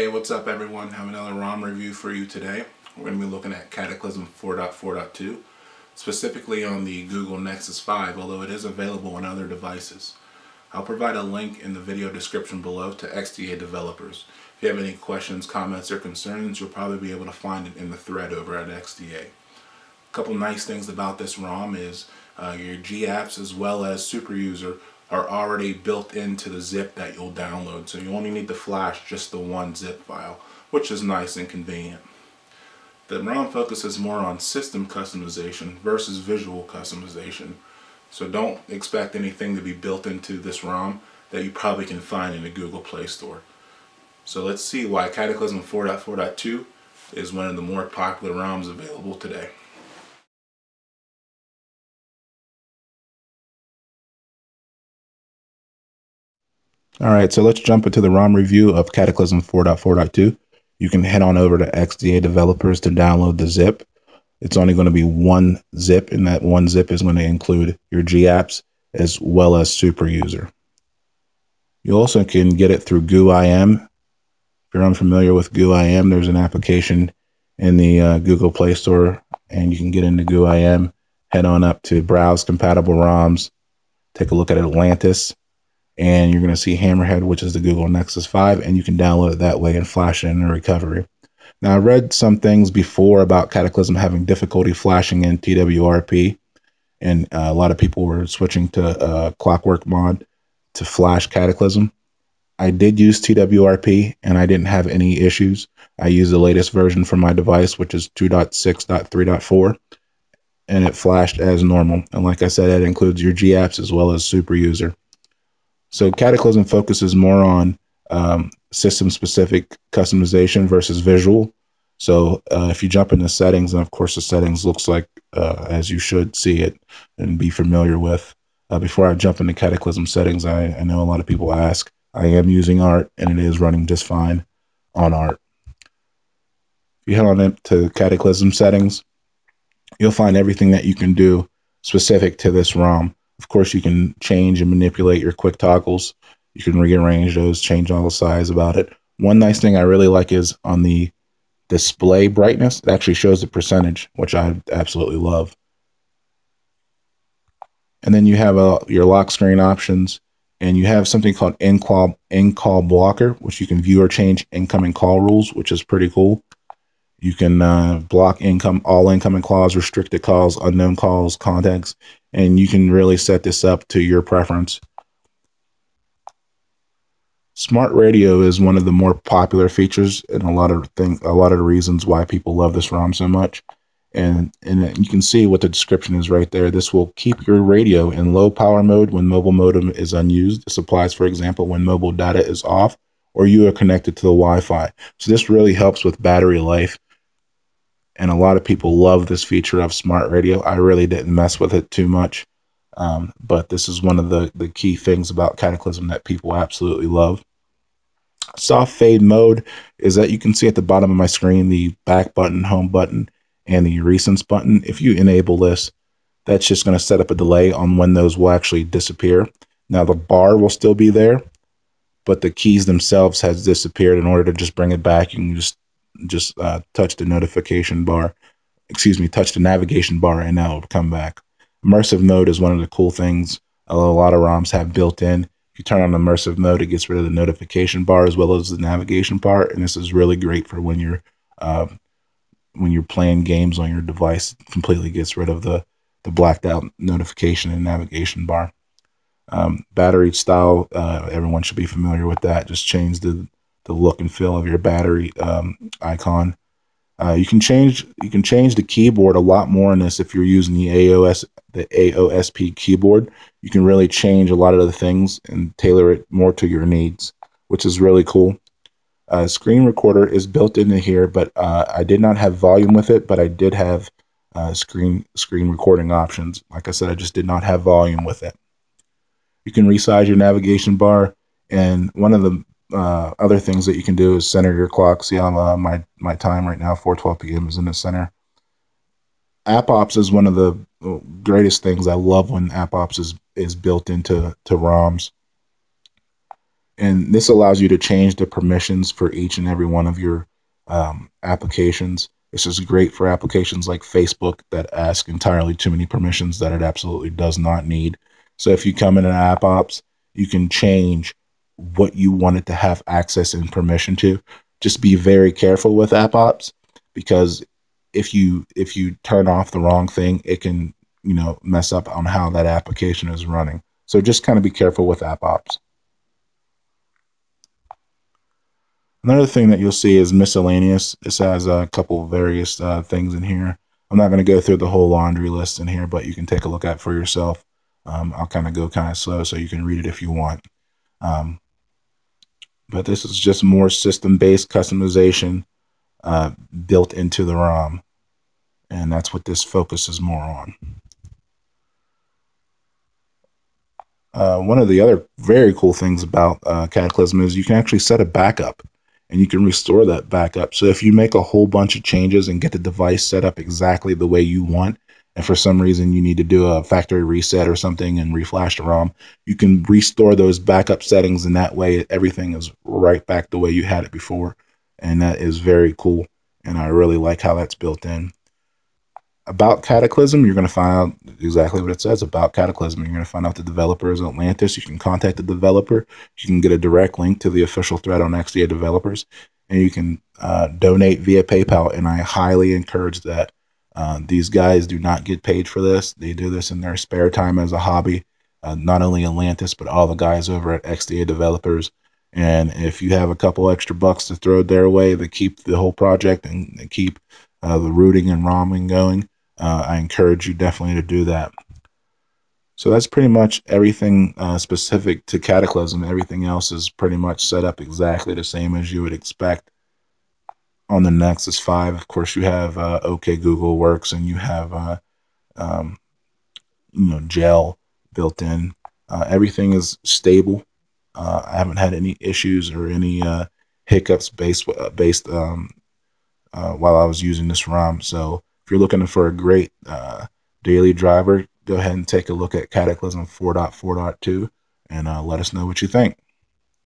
Hey, what's up everyone? I have another ROM review for you today. We're going to be looking at Cataclysm 4.4.2, specifically on the Google Nexus 5, although it is available on other devices. I'll provide a link in the video description below to XDA Developers. If you have any questions, comments, or concerns, you'll probably be able to find it in the thread over at XDA. A couple nice things about this ROM is your GApps as well as SuperUser are already built into the zip that you'll download, so you only need to flash just the one zip file, which is nice and convenient. The ROM focuses more on system customization versus visual customization, so don't expect anything to be built into this ROM that you probably can find in the Google Play Store. So let's see why Cataclysm 4.4.2 is one of the more popular ROMs available today. Alright, so let's jump into the ROM review of Cataclysm 4.4.2. You can head on over to XDA Developers to download the zip. It's only going to be one zip, and that one zip is going to include your GApps as well as SuperUser. You also can get it through Goo.im. If you're unfamiliar with Goo.im, there's an application in the Google Play Store, and you can get into Goo.im. Head on up to Browse Compatible ROMs. Take a look at Atlantis. And you're going to see Hammerhead, which is the Google Nexus 5, and you can download it that way and flash it in the recovery. Now, I read some things before about Cataclysm having difficulty flashing in TWRP, and a lot of people were switching to Clockwork Mod to flash Cataclysm. I did use TWRP, and I didn't have any issues. I used the latest version for my device, which is 2.6.3.4, and it flashed as normal. And like I said, that includes your GApps as well as SuperUser. So Cataclysm focuses more on system-specific customization versus visual. So if you jump into settings, and of course the settings looks like as you should see it and be familiar with. Before I jump into Cataclysm settings, I know a lot of people ask. I am using ART, and it is running just fine on ART. If you head on up to Cataclysm settings, you'll find everything that you can do specific to this ROM. Of course, you can change and manipulate your quick toggles. You can rearrange those, change all the size about it. One nice thing I really like is on the display brightness, it actually shows the percentage, which I absolutely love. And then you have your lock screen options, and you have something called in-call blocker, which you can view or change incoming call rules, which is pretty cool. You can block all incoming calls, restricted calls, unknown calls, contacts, and you can really set this up to your preference. Smart radio is one of the more popular features, and a lot of the reasons why people love this ROM so much. And you can see what the description is right there. This will keep your radio in low power mode when mobile modem is unused. This applies, for example, when mobile data is off or you are connected to the Wi-Fi. So this really helps with battery life. And a lot of people love this feature of smart radio. I really didn't mess with it too much. But this is one of the key things about Cataclysm that people absolutely love. Soft fade mode is that you can see at the bottom of my screen the back button, home button, and the recents button. If you enable this, that's just going to set up a delay on when those will actually disappear. Now the bar will still be there, but the keys themselves has disappeared. In order to just bring it back, you can just touch the notification bar, touch the navigation bar, and now it'll come back. Immersive mode is one of the cool things a lot of ROMs have built in. If you turn on immersive mode, it gets rid of the notification bar as well as the navigation bar, and this is really great for when you're playing games on your device. It completely gets rid of the blacked out notification and navigation bar. Battery style, everyone should be familiar with that. Just change the look and feel of your battery icon. You can change the keyboard a lot more in this. If you're using the AOSP keyboard, you can really change a lot of the things and tailor it more to your needs, which is really cool. Screen recorder is built into here, but I did not have volume with it, but I did have screen recording options. Like I said, I just did not have volume with it. You can resize your navigation bar, and one of the other things that you can do is center your clock. See how my time right now, 4:12 p.m. is in the center. AppOps is one of the greatest things. I love when AppOps is built into ROMs. And this allows you to change the permissions for each and every one of your applications. This is great for applications like Facebook that ask entirely too many permissions that it absolutely does not need. So if you come in an app ops, you can change what you want it to have access and permission to. Just be very careful with app ops, because if you turn off the wrong thing, it can, you know, mess up on how that application is running. So just kind of be careful with app ops. Another thing that you'll see is miscellaneous. This has a couple of various things in here. I'm not going to go through the whole laundry list in here, but you can take a look at for yourself. I'll kind of go slow so you can read it if you want. But this is just more system-based customization built into the ROM. And that's what this focuses more on. One of the other very cool things about Cataclysm is you can actually set a backup. And you can restore that backup. So if you make a whole bunch of changes and get the device set up exactly the way you want, and for some reason you need to do a factory reset or something and reflash the ROM, you can restore those backup settings, and that way everything is right back the way you had it before. And that is very cool, and I really like how that's built in. About Cataclysm, you're going to find out exactly what it says about Cataclysm. You're going to find out the developer is Atlantis. You can contact the developer. You can get a direct link to the official thread on XDA Developers, and you can donate via PayPal, and I highly encourage that. These guys do not get paid for this. They do this in their spare time as a hobby, not only Atlantis, but all the guys over at XDA Developers. And if you have a couple extra bucks to throw their way, they keep the whole project and they keep the rooting and ROMing going. I encourage you definitely to do that. So that's pretty much everything specific to Cataclysm. Everything else is pretty much set up exactly the same as you would expect on the Nexus 5. Of course, you have OK Google Works, and you have Gel built in. Everything is stable. I haven't had any issues or any hiccups while I was using this ROM. So if you're looking for a great daily driver, go ahead and take a look at Cataclysm 4.4.2 and let us know what you think.